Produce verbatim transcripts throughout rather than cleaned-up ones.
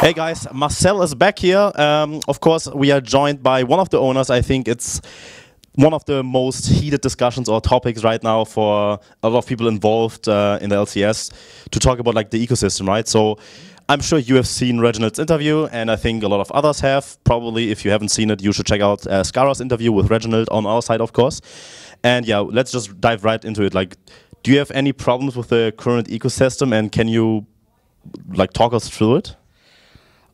Hey guys, Marcel is back here. Um, of course, we are joined by one of the owners. I think it's one of the most heated discussions or topics right now for a lot of people involved uh, in the L C S to talk about like the ecosystem, right? So I'm sure you have seen Reginald's interview, and I think a lot of others have. Probably if you haven't seen it, you should check out uh, Skara's interview with Reginald on our side, of course. And yeah, let's just dive right into it. Like, do you have any problems with the current ecosystem, and can you like talk us through it?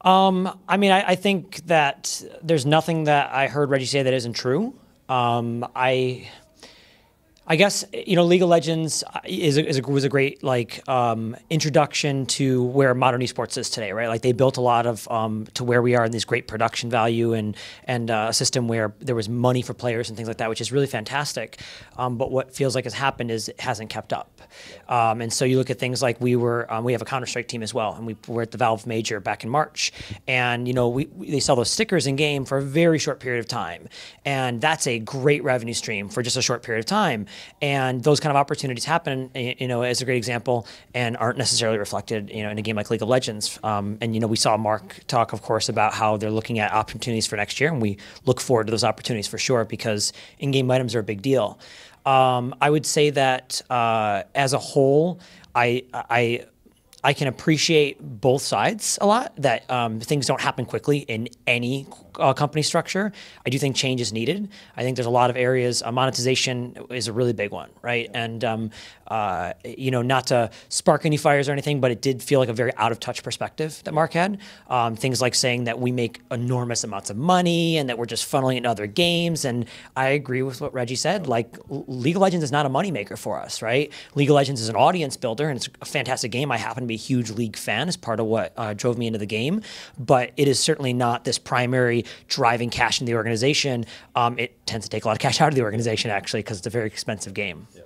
Um, I mean, I, I think that there's nothing that I heard Reggie say that isn't true. Um, I, I guess, you know, League of Legends is a, is a, was a great like um, introduction to where modern esports is today, right? Like they built a lot of um, to where we are in this great production value and and uh, a system where there was money for players and things like that, which is really fantastic. Um, but what feels like has happened is it hasn't kept up. Um, and so you look at things like we were, um, we have a Counter-Strike team as well, and we were at the Valve Major back in March. And, you know, we, we they sell those stickers in game for a very short period of time. And that's a great revenue stream for just a short period of time. And those kind of opportunities happen, you know, as a great example, and aren't necessarily reflected, you know, in a game like League of Legends. Um, and, you know, we saw Mark talk, of course, about how they're looking at opportunities for next year. And we look forward to those opportunities for sure, because in-game items are a big deal. Um, I would say that uh, as a whole, I, I, I can appreciate both sides a lot, that um, things don't happen quickly in any uh, company structure. I do think change is needed. I think there's a lot of areas. Uh, monetization is a really big one, right? And, um, uh, you know, not to spark any fires or anything, but it did feel like a very out-of-touch perspective that Mark had. Um, things like saying that we make enormous amounts of money and that we're just funneling into other games. And I agree with what Reggie said. Like, League of Legends is not a moneymaker for us, right? League of Legends is an audience builder, and it's a fantastic game. I happen to be a huge League fan, is part of what uh, drove me into the game, but it is certainly not this primary driving cash in the organization. Um, it tends to take a lot of cash out of the organization, actually, because it's a very expensive game. Yeah.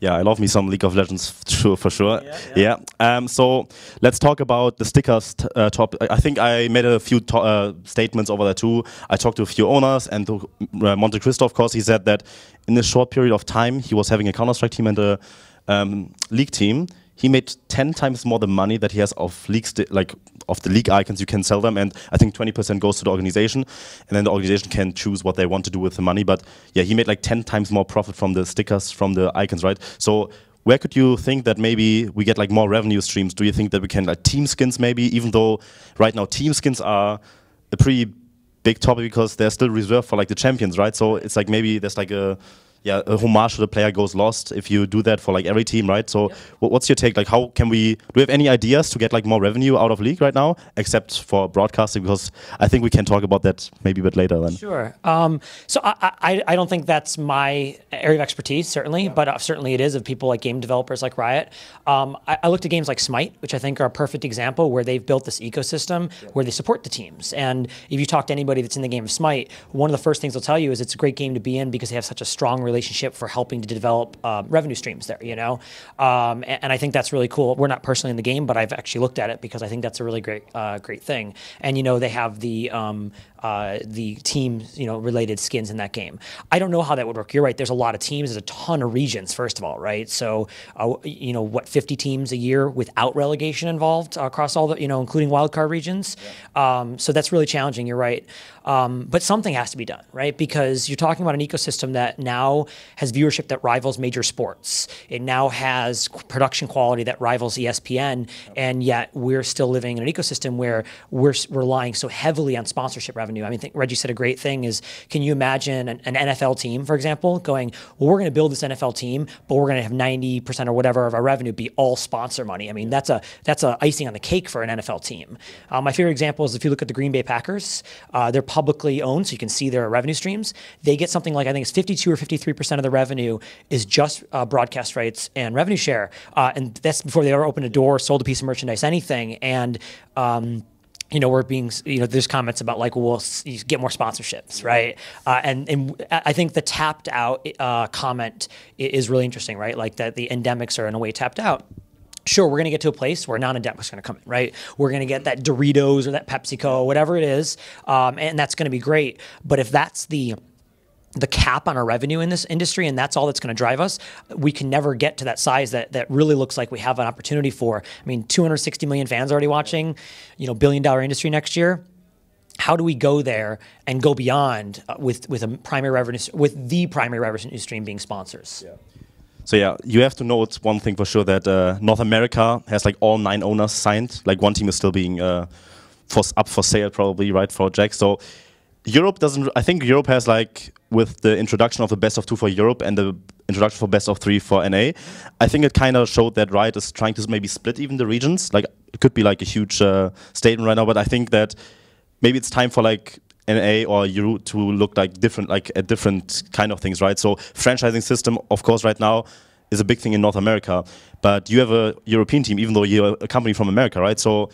Yeah, I love me some League of Legends for sure. Yeah. yeah. yeah. Um, so let's talk about the stickers t uh, top. I think I made a few to uh, statements over there too. I talked to a few owners, and to, uh, Monte Cristo, of course, he said that in a short period of time, he was having a Counter-Strike team and a um, League team. He made ten times more the money that he has of leagues, like of the league icons you can sell them, and I think twenty percent goes to the organization, and then the organization can choose what they want to do with the money. But yeah, he made like ten times more profit from the stickers, from the icons, right? So where could you think that maybe we get like more revenue streams? Do you think that we can like team skins maybe? Even though right now team skins are a pretty big topic because they're still reserved for like the champions, right? So it's like maybe there's like a Yeah, a homage to the player goes lost if you do that for like every team, right? So, yeah. What's your take? Like, how can we? Do we have any ideas to get like more revenue out of League right now, except for broadcasting? Because I think we can talk about that maybe a bit later. Then sure. Um, so I, I I don't think that's my area of expertise, certainly, yeah. but uh, certainly it is of people like game developers like Riot. Um, I, I looked at games like Smite, which I think are a perfect example where they've built this ecosystem yeah. where they support the teams. And if you talk to anybody that's in the game of Smite, one of the first things they'll tell you is it's a great game to be in because they have such a strong relationship for helping to develop uh, revenue streams there, you know? Um, and, and I think that's really cool. We're not personally in the game, but I've actually looked at it because I think that's a really great uh, great thing. And, you know, they have the um, uh, the team, you know, related skins in that game. I don't know how that would work. You're right. There's a lot of teams. There's a ton of regions, first of all, right? So, uh, you know, what, fifty teams a year without relegation involved uh, across all the, you know, including wildcard regions. Yeah. Um, so that's really challenging. You're right. Um, but something has to be done, right? Because you're talking about an ecosystem that now has viewership that rivals major sports. It now has production quality that rivals E S P N, and yet we're still living in an ecosystem where we're relying so heavily on sponsorship revenue. I mean, think Reggie said a great thing is, can you imagine an, an N F L team, for example, going, well, we're going to build this N F L team, but we're going to have ninety percent or whatever of our revenue be all sponsor money. I mean, that's a that's a icing on the cake for an N F L team. Um, my favorite example is if you look at the Green Bay Packers, uh, they're publicly owned, so you can see their revenue streams. They get something like, I think it's fifty-two or fifty-three Three percent of the revenue is just uh, broadcast rights and revenue share, uh, and that's before they ever opened a door, sold a piece of merchandise, anything. And um, you know, we're being, you know, there's comments about like, well, we'll get more sponsorships, right? Uh, and and I think the tapped out uh, comment is really interesting, right? Like that the endemics are in a way tapped out. Sure, we're going to get to a place where non-endemic is going to come in, right? We're going to get that Doritos or that PepsiCo, whatever it is, um, and that's going to be great. But if that's the the cap on our revenue in this industry, and that's all that's going to drive us. We can never get to that size that that really looks like we have an opportunity for. I mean, two hundred sixty million fans already watching, you know, billion dollar industry next year. How do we go there and go beyond with with a primary revenue with the primary revenue stream being sponsors? Yeah. So yeah, you have to know it's one thing for sure that uh, North America has like all nine owners signed. Like one team is still being uh, for, up for sale probably, right, for Jack. So Europe doesn't. I think Europe has like with the introduction of the best of two for Europe and the introduction for best of three for N A. I think it kind of showed that Riot is trying to maybe split even the regions. Like it could be like a huge uh, statement right now, but I think that. Maybe it's time for like N A or Euro to look like different, like at different kind of things, right? So franchising system, of course, right now is a big thing in North America, but you have a European team, even though you're a company from America, right? So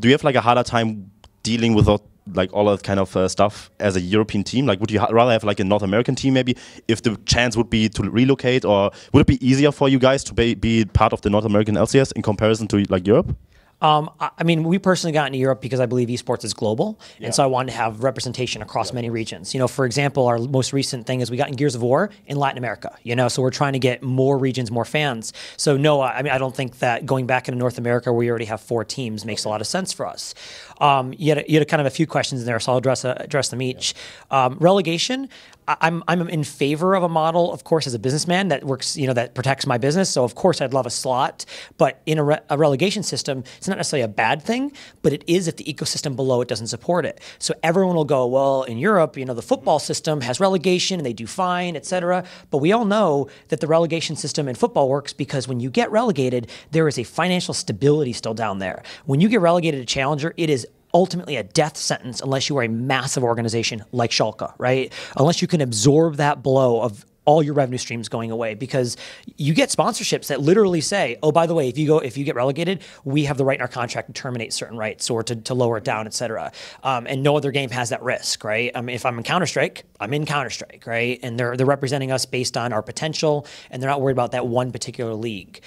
do you have like a harder time dealing with all, like all that kind of uh, stuff as a European team? Like would you ha rather have like a North American team maybe if the chance would be to relocate, or would it be easier for you guys to be, be part of the North American L C S in comparison to like Europe? Um, I mean, we personally got into Europe because I believe esports is global, yeah. and so I wanted to have representation across yeah. many regions. You know, for example, our most recent thing is we got in Gears of War in Latin America, you know, so we're trying to get more regions, more fans. So no, I mean, I don't think that going back into North America where we already have four teams makes a lot of sense for us. Um, you, had, you had kind of a few questions in there, so I'll address, uh, address them each. Yeah. Um, relegation. I'm, I'm in favor of a model, of course, as a businessman that works, you know, that protects my business. So, of course, I'd love a slot. But in a, re a relegation system, it's not necessarily a bad thing, but it is if the ecosystem below it doesn't support it. So everyone will go, well, in Europe, you know, the football system has relegation and they do fine, et cetera. But we all know that the relegation system in football works because when you get relegated, there is a financial stability still down there. When you get relegated to Challenger, it is ultimately a death sentence unless you are a massive organization like Schalke, right? Unless you can absorb that blow of all your revenue streams going away, because you get sponsorships that literally say, oh, by the way, if you go, if you get relegated, we have the right in our contract to terminate certain rights or to, to lower it down, et cetera. Um, and no other game has that risk, right? I mean, if I'm in Counter-Strike, I'm in Counter-Strike, right? And they're, they're representing us based on our potential, and they're not worried about that one particular league.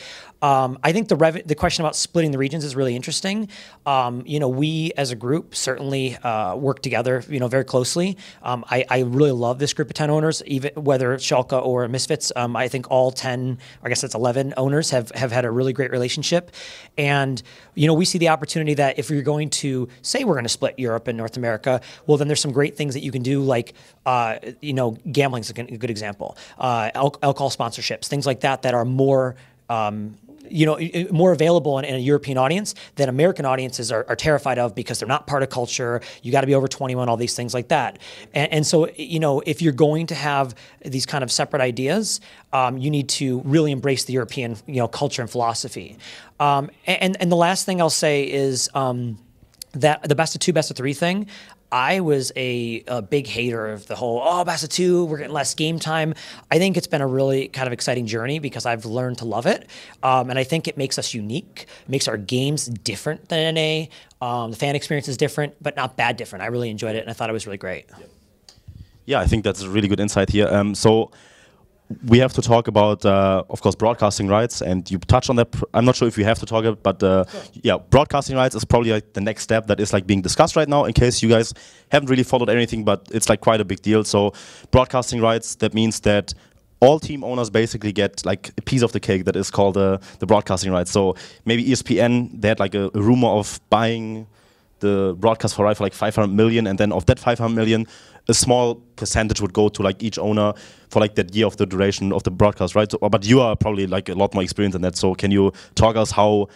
Um, I think the rev the question about splitting the regions is really interesting. Um, you know, we as a group certainly uh, work together, you know, very closely. Um, I, I really love this group of ten owners, even whether it's Schalke or Misfits. Um, I think all ten, I guess that's eleven owners have, have had a really great relationship. And, you know, we see the opportunity that if you're going to say we're going to split Europe and North America, well, then there's some great things that you can do, like, uh, you know, gambling's a good example, uh, alcohol sponsorships, things like that that are more, um, you know, more available in, in a European audience that American audiences are, are terrified of because they're not part of culture. You got to be over twenty-one, all these things like that. And, and so, you know, if you're going to have these kind of separate ideas, um, you need to really embrace the European, you know, culture and philosophy. Um, and, and the last thing I'll say is um, that the best of two, best of three thing, I was a, a big hater of the whole, oh, best of two, we're getting less game time. I think it's been a really kind of exciting journey because I've learned to love it. Um, and I think it makes us unique, it makes our games different than N A. Um, the fan experience is different, but not bad different. I really enjoyed it, and I thought it was really great. Yeah, I think that's a really good insight here. Um, so we have to talk about, uh, of course, broadcasting rights, and you touched on that. I'm not sure if we have to talk about, but uh, sure. yeah, broadcasting rights is probably like the next step that is like being discussed right now. In case you guys haven't really followed anything, but it's like quite a big deal. So, broadcasting rights, that means that all team owners basically get like a piece of the cake that is called uh, the broadcasting rights. So maybe E S P N, they had like a, a rumor of buying the broadcast for Riot for like five hundred million, and then of that five hundred million, a small percentage would go to like each owner for like that year of the duration of the broadcast, right? So, but you are probably like a lot more experienced in that. So can you talk us how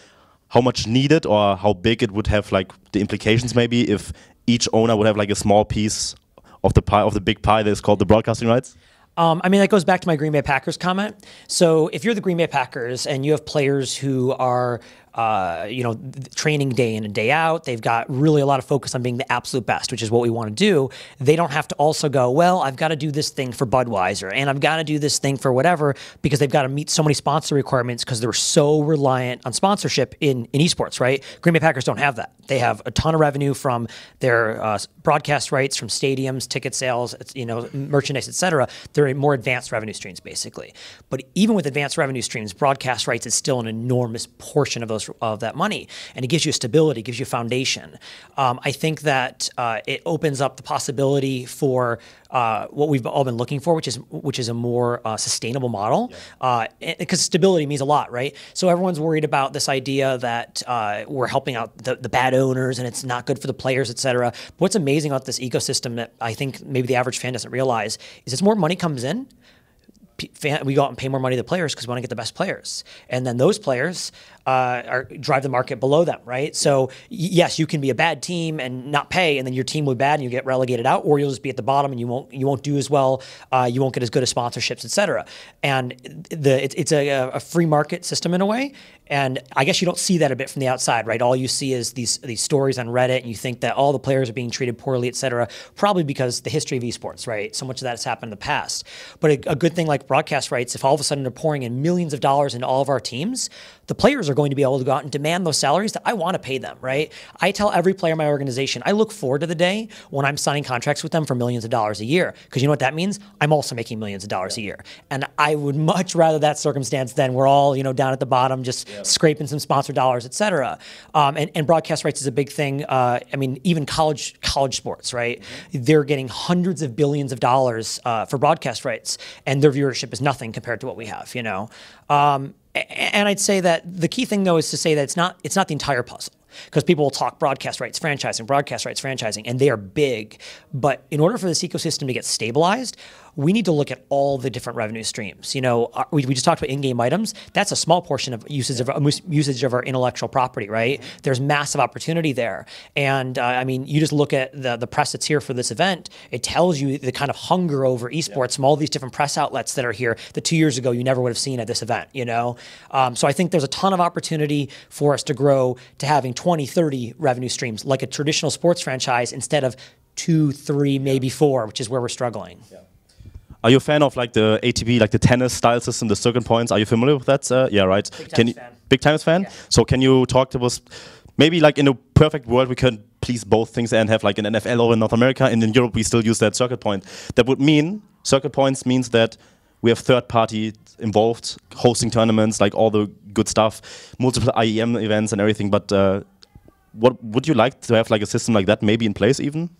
how much needed or how big it would have like the implications maybe if each owner would have like a small piece of the pie of the big pie that is called the broadcasting rights? Um, I mean, that goes back to my Green Bay Packers comment. So if you're the Green Bay Packers and you have players who are, uh, you know, training day in and day out, they've got really a lot of focus on being the absolute best, which is what we want to do. They don't have to also go, well, I've got to do this thing for Budweiser and I've got to do this thing for whatever, because they've got to meet so many sponsor requirements because they're so reliant on sponsorship in, in esports, right? Green Bay Packers don't have that. They have a ton of revenue from their uh, broadcast rights, from stadiums, ticket sales, you know, merchandise, et cetera. They're more advanced revenue streams, basically. But even with advanced revenue streams, broadcast rights is still an enormous portion of those those of that money, and it gives you stability, gives you foundation. Um, I think that uh, it opens up the possibility for uh, what we've all been looking for, which is which is a more uh, sustainable model, because yeah. uh, stability means a lot, right? So everyone's worried about this idea that uh, we're helping out the, the bad owners and it's not good for the players, et cetera. But what's amazing about this ecosystem that I think maybe the average fan doesn't realize is as more money comes in, we go out and pay more money to the players because we want to get the best players. And then those players uh, are, drive the market below them, right? So yes, you can be a bad team and not pay, and then your team will be bad and you get relegated out, or you'll just be at the bottom and you won't you won't do as well, uh, you won't get as good as sponsorships, et cetera. And the, it, it's a, a free market system in a way. And I guess you don't see that a bit from the outside, right? All you see is these these stories on Reddit, and you think that all the players are being treated poorly, et cetera, probably because the history of esports, right? So much of that has happened in the past. But a, a good thing like broadcast rights, if all of a sudden they're pouring in millions of dollars into all of our teams, the players are going to be able to go out and demand those salaries that I want to pay them, right? I tell every player in my organization, I look forward to the day when I'm signing contracts with them for millions of dollars a year, because you know what that means? I'm also making millions of dollars yeah. a year. And I would much rather that circumstance than we're all, you know, down at the bottom, just yeah. scraping some sponsor dollars, et cetera. Um, and, and broadcast rights is a big thing. Uh, I mean, even college college sports, right? Mm-hmm. They're getting hundreds of billions of dollars uh, for broadcast rights, and their viewership is nothing compared to what we have, you know? Um, and I'd say that the key thing, though, is to say that it's not it's not the entire puzzle. Because people will talk broadcast rights, franchising, broadcast rights, franchising, and they are big. But in order for this ecosystem to get stabilized, we need to look at all the different revenue streams. You know, we, we just talked about in-game items. That's a small portion of usage of, usage of our intellectual property, right? There's massive opportunity there. And uh, I mean, you just look at the, the press that's here for this event. It tells you the kind of hunger over esports from all these different press outlets that are here that two years ago you never would have seen at this event, you know? Um, so I think there's a ton of opportunity for us to grow to having twenty, thirty revenue streams, like a traditional sports franchise, instead of two, three, maybe four, which is where we're struggling. Yeah. Are you a fan of like the A T P, like the tennis style system, the circuit points? Are you familiar with that? Uh, yeah, right. Big Times fan. Big Times fan? Yeah. So can you talk to us, maybe like in a perfect world, we could please both things and have like an N F L over in North America, and in Europe we still use that circuit point. That would mean, circuit points means that we have third party involved, hosting tournaments, like all the good stuff, multiple I E M events and everything, but uh, what would you like to have like a system like that maybe in place even?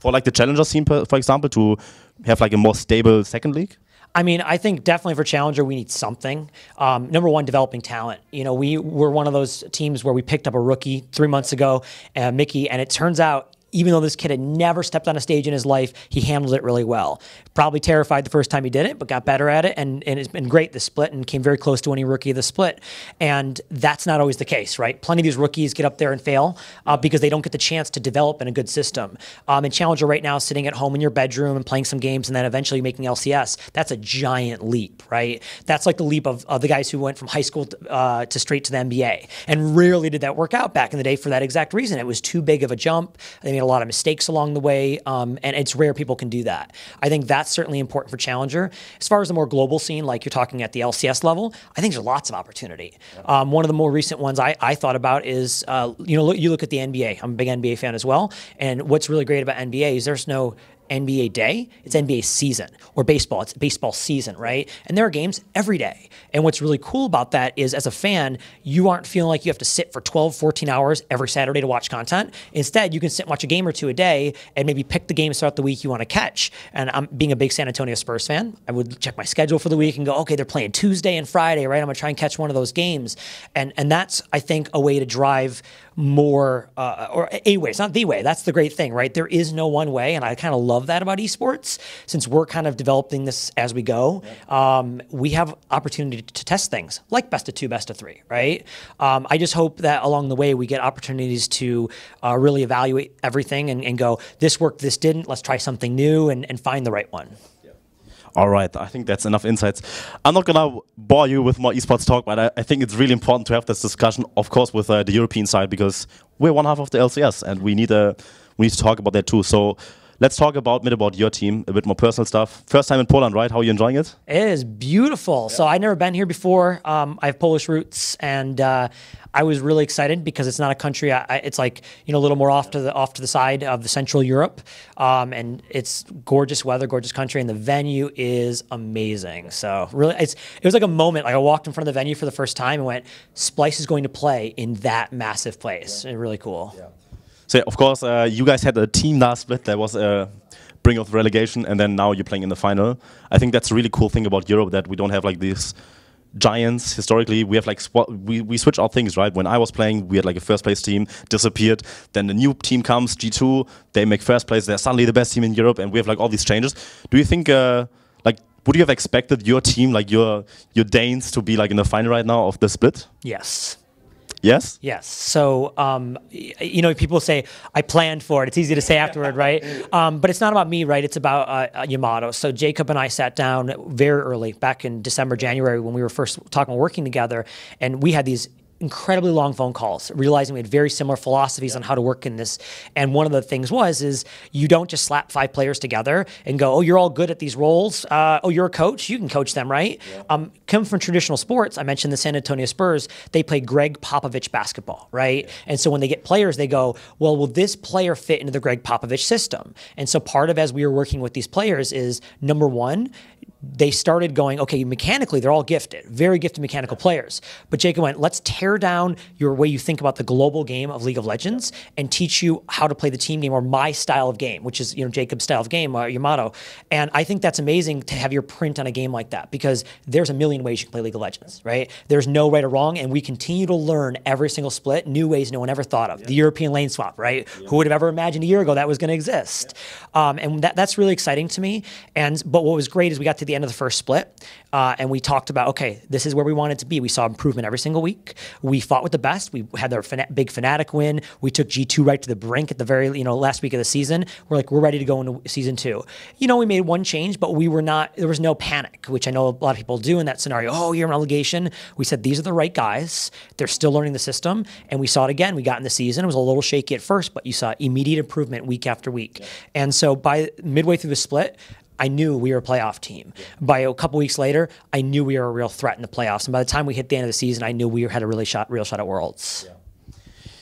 For like the Challenger scene, for example, to have like a more stable second league? I mean, I think definitely for Challenger, we need something. Um, number one, developing talent. You know, we were one of those teams where we picked up a rookie three months ago, uh, Mickey, and it turns out even though this kid had never stepped on a stage in his life, he handled it really well. Probably terrified the first time he did it, but got better at it, and, and it's been great, the split, and came very close to winning rookie of the split. And that's not always the case, right? Plenty of these rookies get up there and fail uh, because they don't get the chance to develop in a good system. Um, and Challenger right now, sitting at home in your bedroom and playing some games and then eventually making L C S, that's a giant leap, right? That's like the leap of, of the guys who went from high school to, uh, to straight to the N B A. And rarely did that work out back in the day for that exact reason. It was too big of a jump. They made a lot of mistakes along the way, um, and it's rare people can do that. I think that's certainly important for Challenger. As far as the more global scene, like you're talking at the L C S level, I think there's lots of opportunity. Yeah. Um, one of the more recent ones I, I thought about is, uh, you know, look, you look at the N B A. I'm a big N B A fan as well, and what's really great about N B A is there's no N B A day, it's N B A season, or baseball, it's baseball season, right? And there are games every day. And what's really cool about that is, as a fan, you aren't feeling like you have to sit for twelve, fourteen hours every Saturday to watch content. Instead, you can sit and watch a game or two a day and maybe pick the games throughout the week you want to catch. And I'm being a big San Antonio Spurs fan, I would check my schedule for the week and go, okay, they're playing Tuesday and Friday, right? I'm gonna try and catch one of those games. And, and that's, I think, a way to drive more, uh, or a way, it's not the way, that's the great thing, right? There is no one way, and I kind of love that about esports, since we're kind of developing this as we go. Yeah. Um, we have opportunity to test things like best of two, best of three, right? Um, I just hope that along the way we get opportunities to uh, really evaluate everything and, and go, this worked, this didn't, let's try something new and, and find the right one. Yeah. All right, I think that's enough insights. I'm not gonna bore you with more esports talk, but I, I think it's really important to have this discussion, of course, with uh, the European side, because we're one half of the L C S and we need, a, we need to talk about that too. So Let's talk about bit about your team, a bit more personal stuff. First time in Poland, right? How are you enjoying it? It is beautiful. Yeah. So I've never been here before. Um, I have Polish roots, and uh, I was really excited because it's not a country. I, I, it's like, you know, a little more off to the off to the side of the Central Europe, um, and it's gorgeous weather, gorgeous country, and the venue is amazing. So really, it's it was like a moment. Like I walked in front of the venue for the first time and went, Splyce is going to play in that massive place. Yeah. And really cool. Yeah. So, of course, uh, you guys had a team last split. There was a brink of relegation, and then now you're playing in the final. I think that's a really cool thing about Europe, that we don't have like these giants historically. We have like we we switch out things, right? When I was playing, we had like a first place team disappeared. Then the new team comes, G two. They make first place. They're suddenly the best team in Europe, and we have like all these changes. Do you think uh, like? Would you have expected your team, like your your Danes, to be like in the final right now of the split? Yes. Yes? Yes. So, um, you know, people say, I planned for it. It's easy to say afterward, right? Um, but it's not about me, right? It's about uh, Yamato. So Jacob and I sat down very early, back in December, January, when we were first talking and working together, and we had these incredibly long phone calls, realizing we had very similar philosophies yeah. on how to work in this. And one of the things was, is you don't just slap five players together and go, oh, you're all good at these roles. Uh, oh, you're a coach. You can coach them, right? Yeah. Um, come from traditional sports. I mentioned the San Antonio Spurs. They play Greg Popovich basketball, right? Yeah. And so when they get players, they go, well, will this player fit into the Greg Popovich system? And so part of as we were working with these players is, number one, they started going, okay, mechanically, they're all gifted, very gifted mechanical players. But Jacob went, let's tear down your way you think about the global game of League of Legends and teach you how to play the team game, or my style of game, which is, you know, Jacob's style of game, uh, Yamato. And I think that's amazing to have your print on a game like that, because there's a million ways you can play League of Legends, right? There's no right or wrong, and we continue to learn every single split, new ways no one ever thought of. Yeah. The European lane swap, right? Yeah. Who would have ever imagined a year ago that was going to exist? Yeah. Um, and that, that's really exciting to me. And but what was great is we got to the end of the first split, uh, and we talked about, okay, this is where we wanted to be. We saw improvement every single week. We fought with the best. We had our fana big Fanatic win. We took G two right to the brink at the very, you know, last week of the season. We're like, we're ready to go into season two. You know, we made one change, but we were not, there was no panic, which I know a lot of people do in that scenario. Oh, you're in relegation. We said, these are the right guys. They're still learning the system. And we saw it again. We got in the season. It was a little shaky at first, but you saw immediate improvement week after week. Yeah. And so by midway through the split, I knew we were a playoff team. Yeah. By a couple weeks later, I knew we were a real threat in the playoffs. And by the time we hit the end of the season, I knew we had a really shot, real shot at Worlds. Yeah,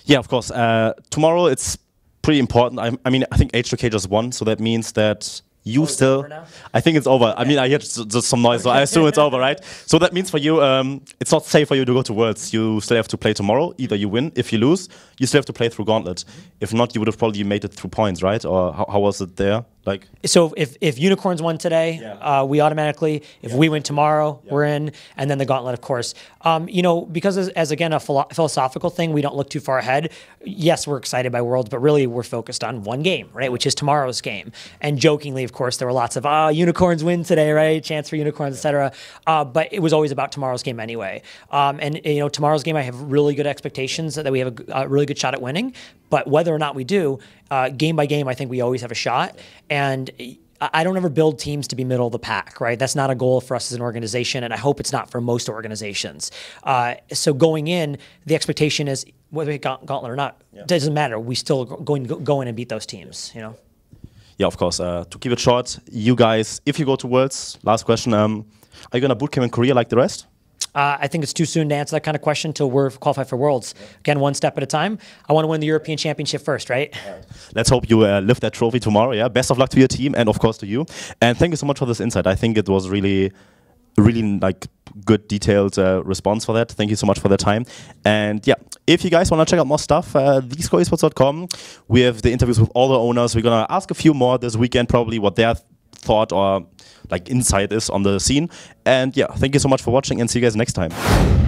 yeah, of course. Uh, tomorrow, it's pretty important. I, I mean, I think H two K just won, so that means that you oh, still... I think it's over. Yeah. I mean, I hear just some noise, so I assume it's over, right? So that means for you, um, it's not safe for you to go to Worlds. You still have to play tomorrow. Either you win. If you lose, you still have to play through Gauntlet. Mm-hmm. If not, you would have probably made it through points, right? Or how, how was it there? Like, so if, if Unicorns won today, yeah. uh, we automatically, if yeah. we win tomorrow, yeah. we're in, and then the Gauntlet, of course. Um, you know, because as, as again, a philo philosophical thing, we don't look too far ahead. Yes, we're excited by Worlds, but really we're focused on one game, right, which is tomorrow's game. And jokingly, of course, there were lots of, ah, oh, Unicorns win today, right, chance for Unicorns, yeah. et cetera. Uh, but it was always about tomorrow's game anyway. Um, and, you know, tomorrow's game, I have really good expectations that we have a, a really good shot at winning. But whether or not we do, uh, game by game, I think we always have a shot. And I don't ever build teams to be middle of the pack, right? That's not a goal for us as an organization, and I hope it's not for most organizations. Uh, so going in, the expectation is, whether we got Gauntlet or not, yeah. doesn't matter. We still going go, go in and beat those teams, you know? Yeah, of course. Uh, to keep it short, you guys, if you go to Worlds, last question, um, are you going to bootcamp in Korea like the rest? Uh, I think it's too soon to answer that kind of question until we're qualified for Worlds. Yeah. Again, one step at a time. I want to win the European Championship first, right? right. Let's hope you uh, lift that trophy tomorrow. Yeah. Best of luck to your team and, of course, to you. And thank you so much for this insight. I think it was really, really like good, detailed uh, response for that. Thank you so much for the time. And yeah, if you guys want to check out more stuff, uh, the score esports dot com. We have the interviews with all the owners. We're going to ask a few more this weekend, probably what they're thought or like insight is on the scene. And yeah, thank you so much for watching, and see you guys next time.